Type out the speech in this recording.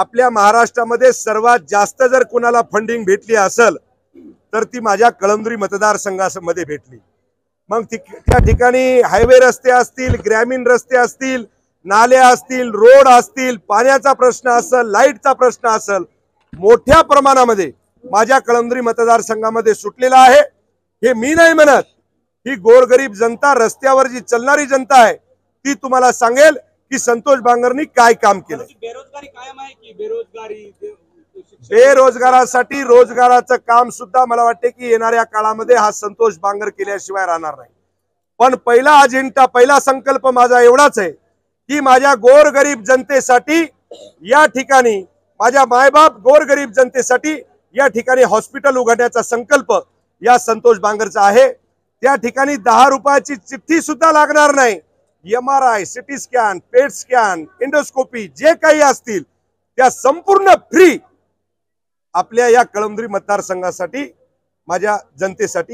आपल्या महाराष्ट्रामध्ये सर्वात जास्त जर कोणाला फंडिंग भेटली असेल तर ती माझ्या कळमनुरी मतदार संघामध्ये भेटली। मग त्या ठिकाणी हायवे रस्ते असतील, ग्रामीण रस्ते असतील, नाले असतील, रोड असतील, पाण्याचा प्रश्न असेल, लाईटचा प्रश्न असेल, मोठ्या प्रमाणामध्ये माझ्या कळमनुरी मतदार संघामध्ये सुटलेला आहे। हे मी नाही म्हणत, ही गोरगरीब जनता, रस्त्यावर जी चलणारी जनता आहे ती तुम्हाला सांगेल की संतोष बांगरनी काय काम केलं। बेरोजगारी कायम आहे की बेरोजगारासाठी रोजगाराचं काम सुद्धा मला वाटते की येणाऱ्या काळामध्ये हा संतोष बांगर केल्याशिवाय राहणार नाही। पण पहिला अजेंडा, पहिला संकल्प माझा एवढाच आहे की माझ्या गोरगरीब जनतेसाठी या ठिकाणी, माझ्या मायबाप गोरगरीब जनतेसाठी या ठिकाणी हॉस्पिटल उघडण्याचा संकल्प या संतोष बांगरचा आहे। त्या ठिकाणी 10 रुपयाची चिठ्ठी सुद्धा लागणार नाही। MRI, CT scan, PET scan, endoscopy जे काही असतील त्या संपूर्ण फ्री आपल्या या कळमनुरी मतदारसंघासाठी, माझ्या जनतेसाठी।